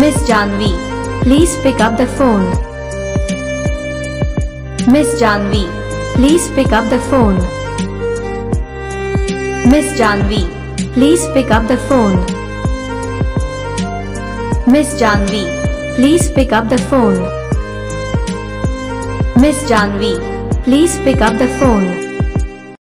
Miss Jaanvi, please pick up the phone. Miss Jaanvi, please pick up the phone. Miss Jaanvi, please pick up the phone. Miss Jaanvi, please pick up the phone. Miss Jaanvi, please pick up the phone.